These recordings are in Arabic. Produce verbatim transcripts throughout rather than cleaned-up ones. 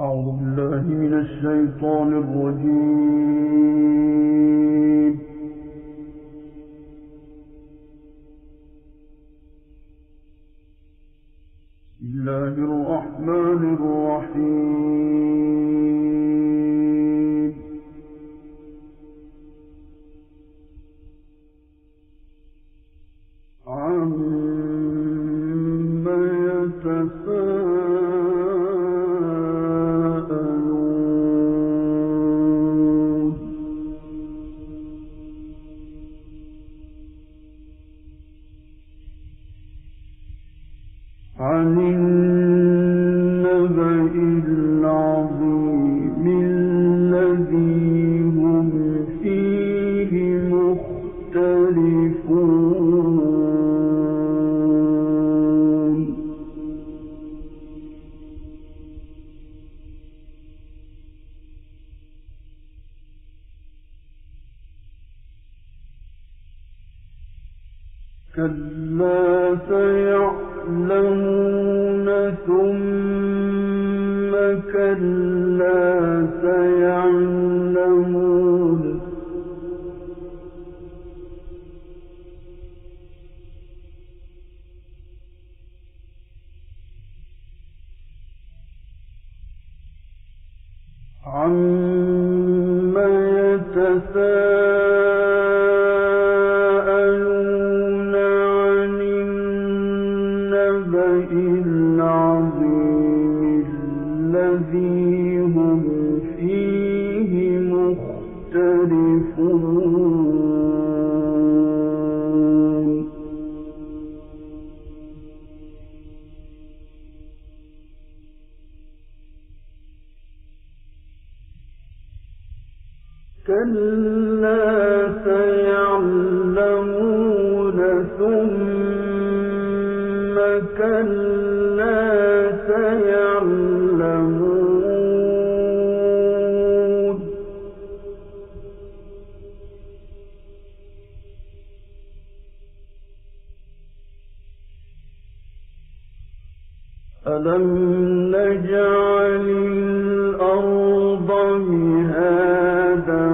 أعوذ بالله من الشيطان الرجيم. بسم الله الرحمن الرحيم. عما يتساءلون. كلا سيعلمون ثم كلا سيعلمون عما يتساءلون العظيم الذي هم فيه مختلفون. كلا سيعلمون ثم كلا سيعلمون ألم نجعل الأرض مهادا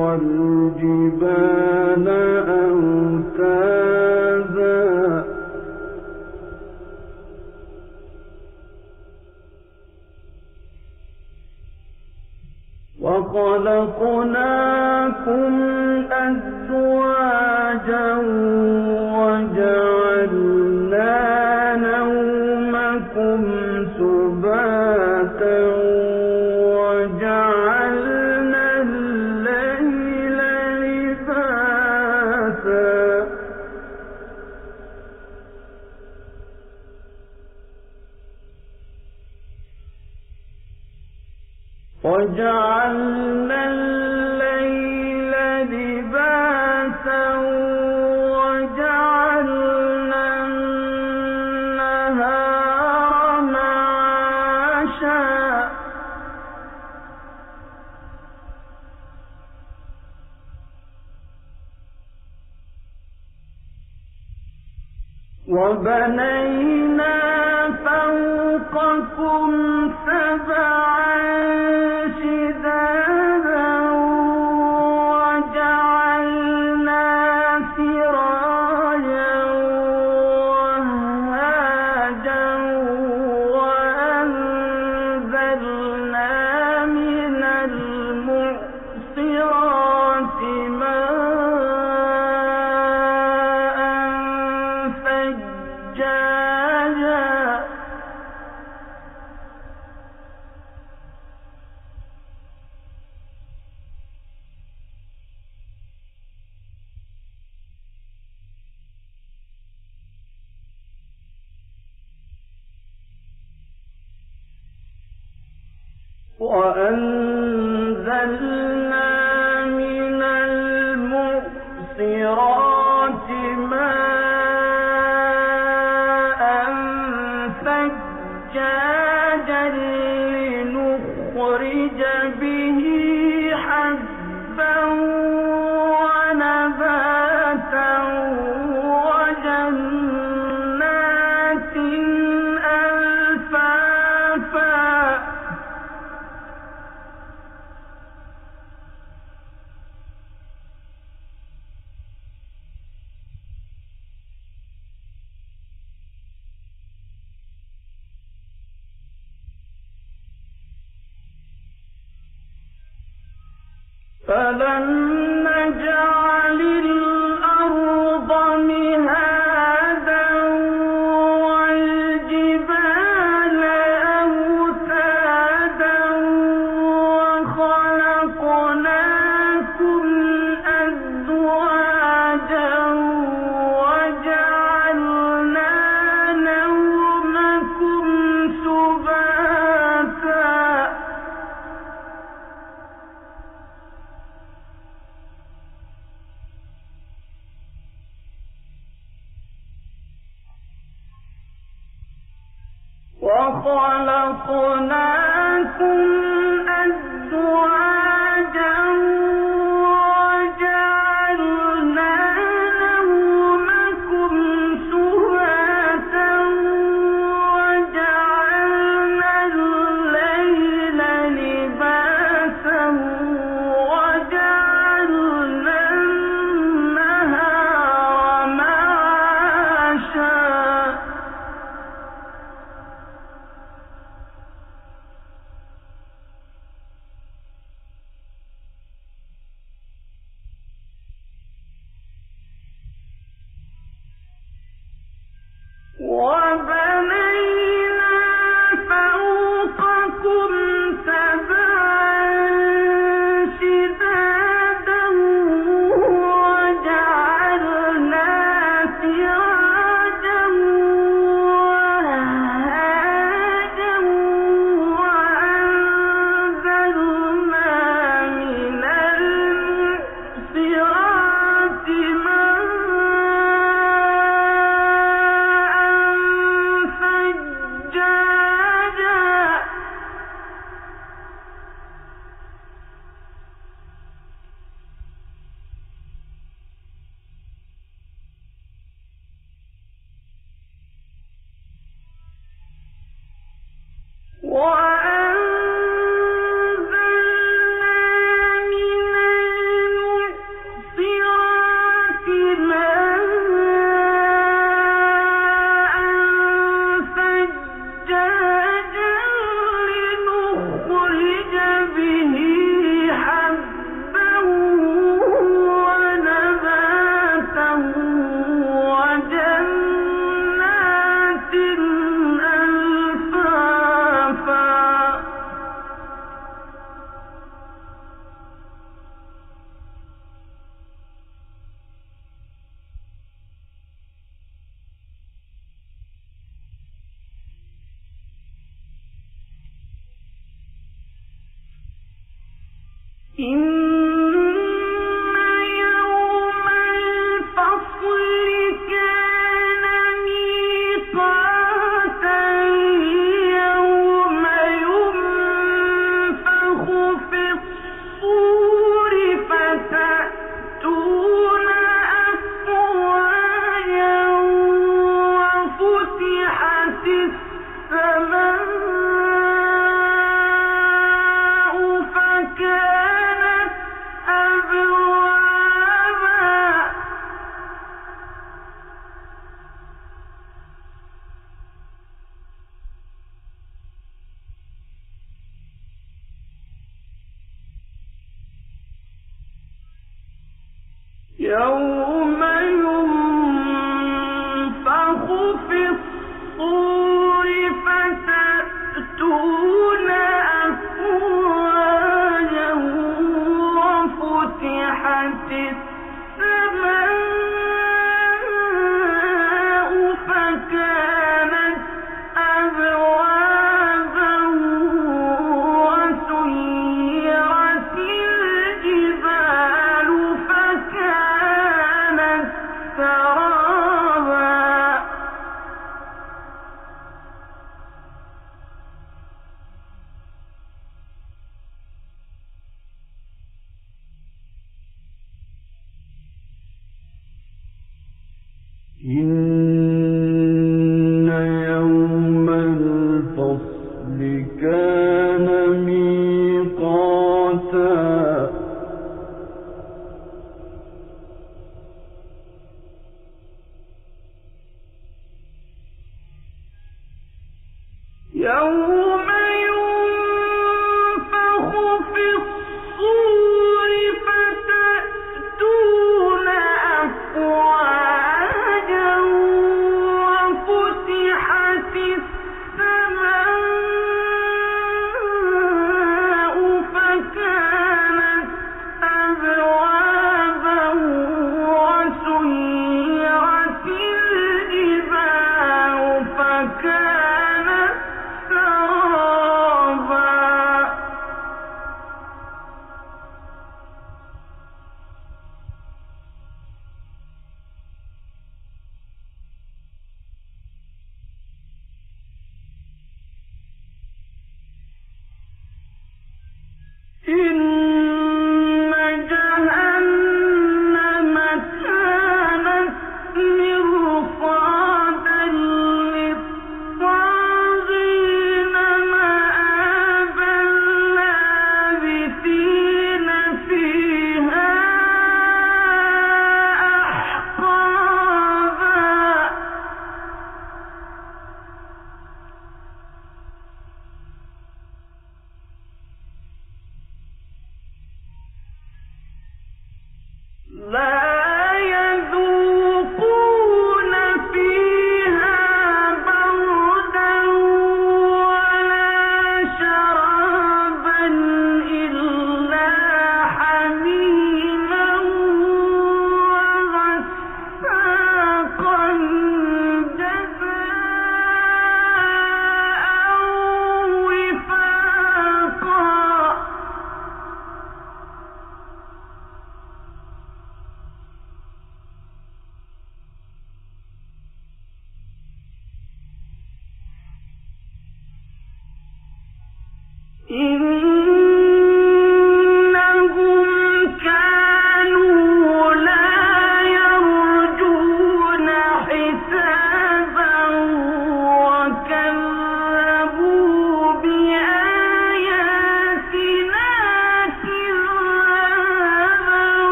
والجبال أوتادا وخلقناكم أزواجا وجعلنا نومكم سباتا وجعلنا الليل لباسا وجعلنا الليل لباسا وجعلنا النهار معاشا وبنينا فوقكم سبعا وأنزلنا من المعصرات ماء ثجاجا لنخرج به حبا ونباتا وجنات ألفافا يوم ينفخ في الصور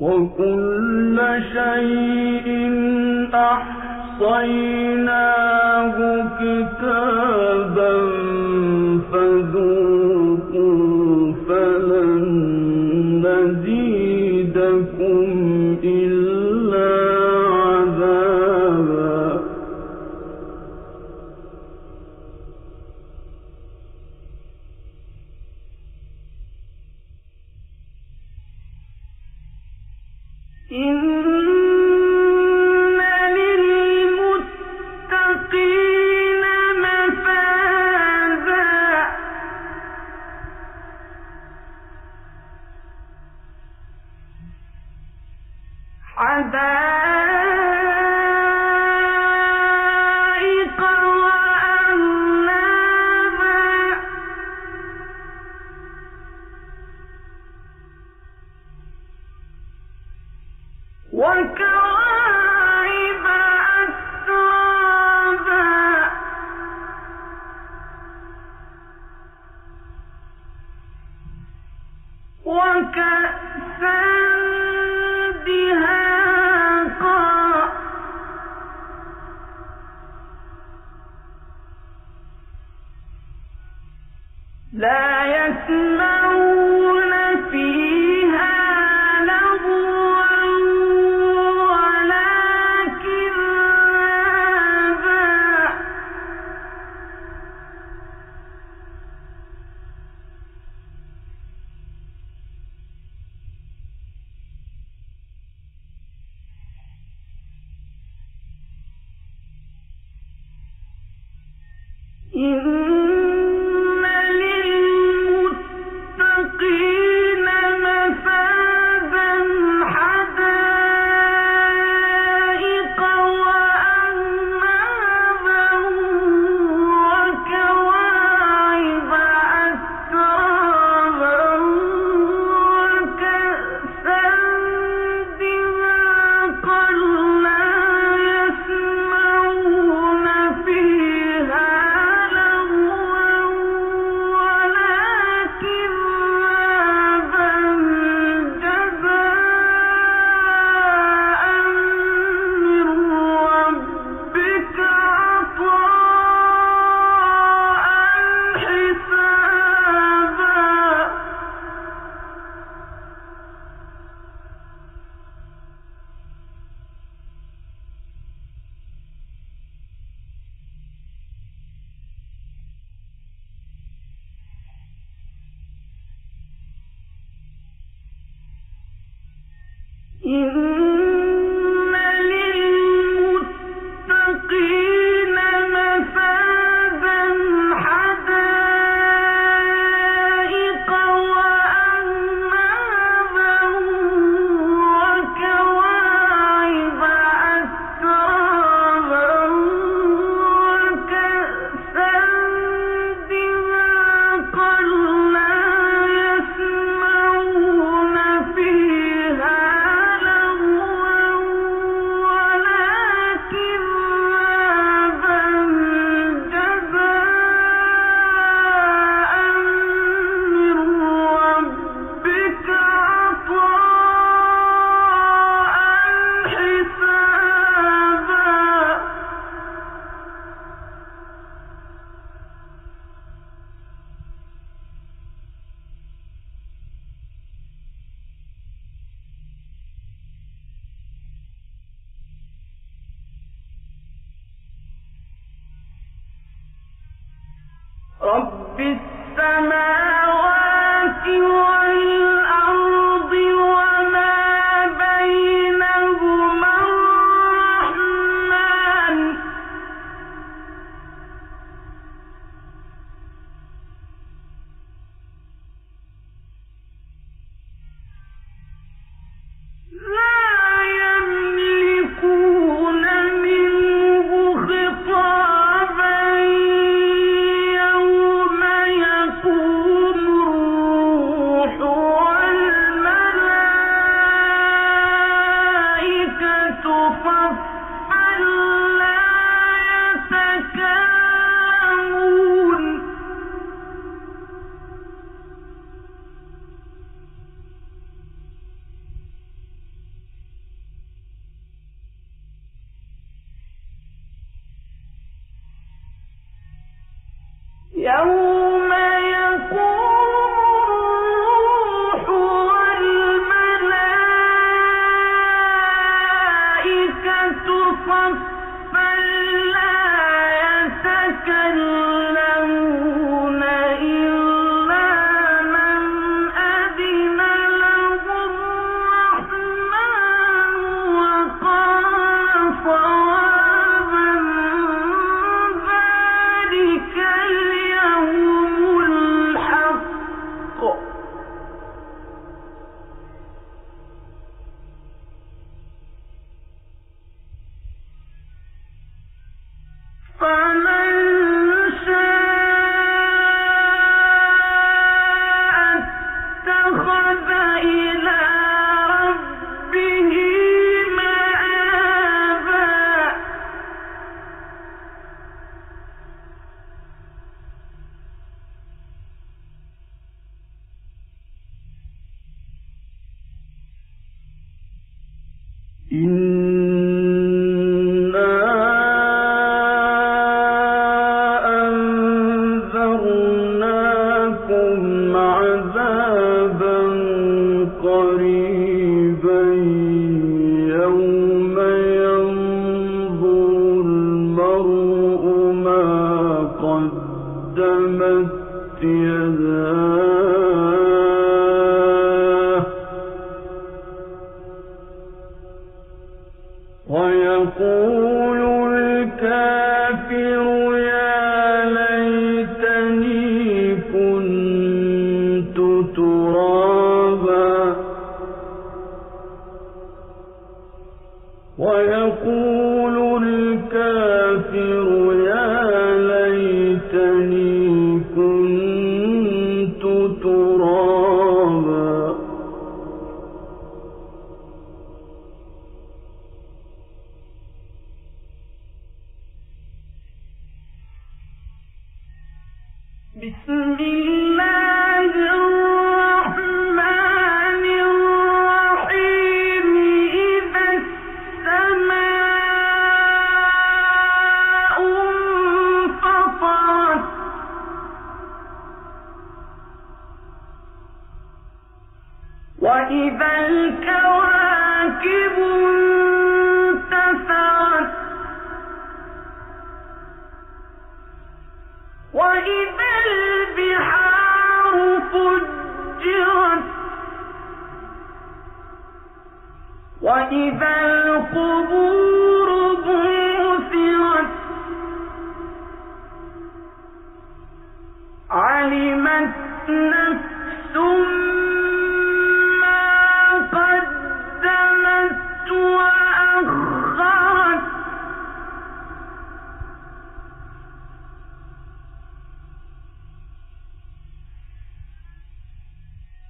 وكل شيء أحصيناه كتابا فذوقوا فلن نزيدكم إلا عذابا. رب السماوات والأرض وما بينهما الرحمن لا يملكون منه خطابا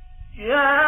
يا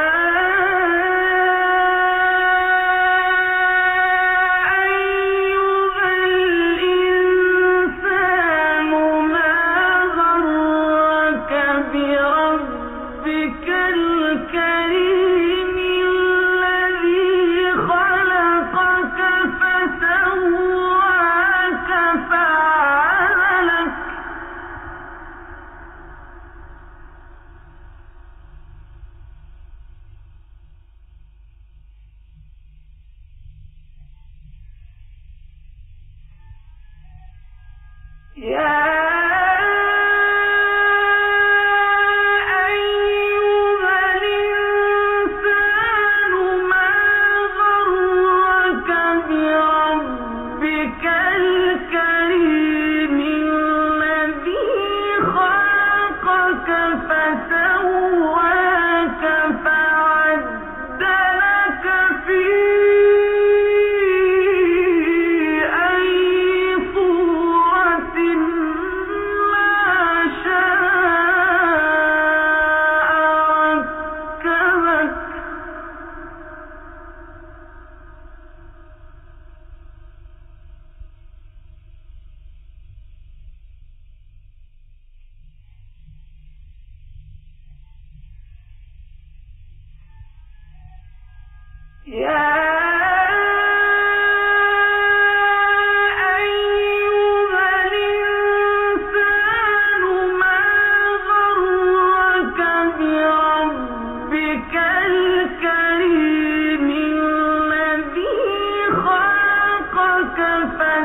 صدق الله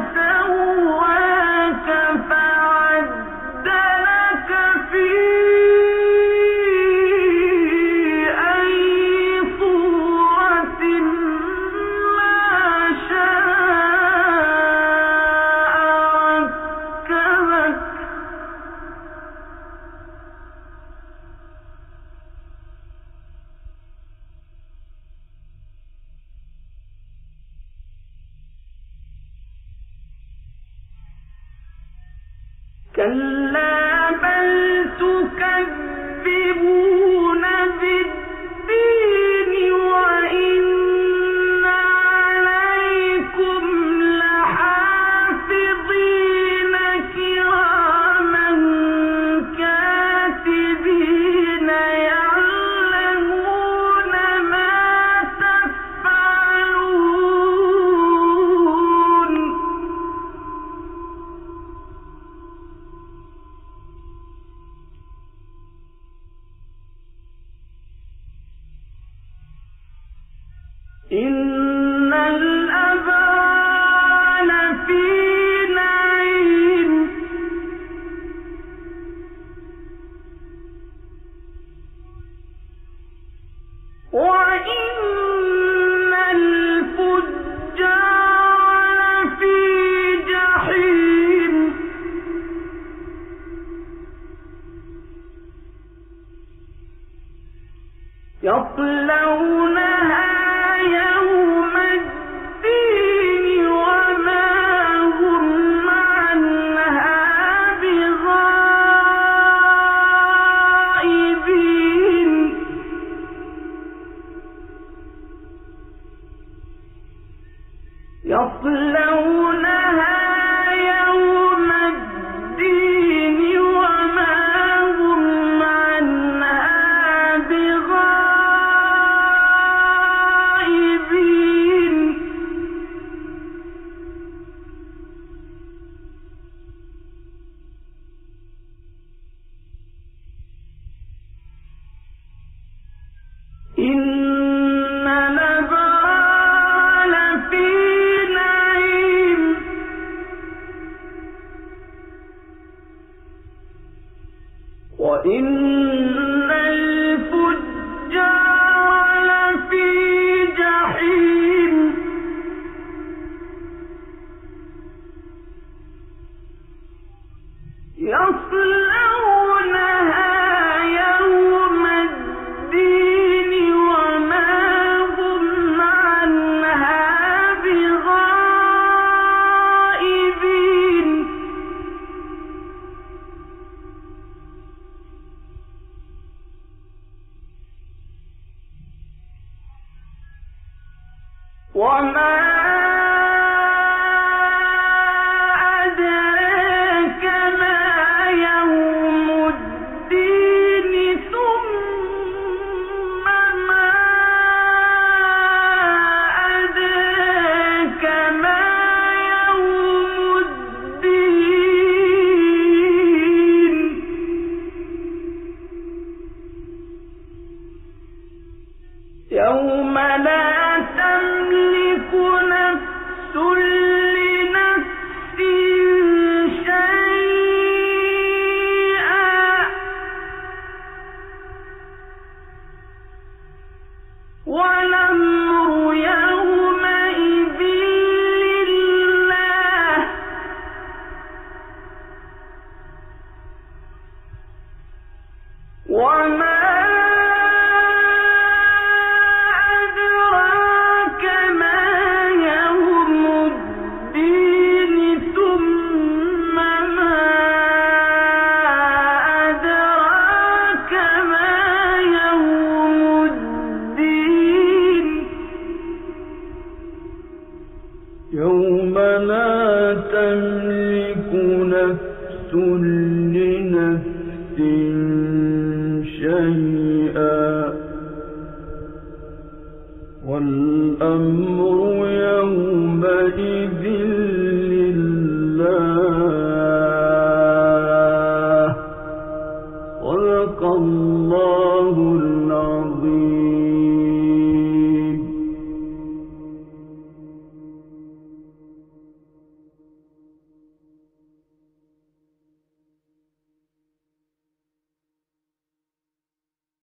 العظيم.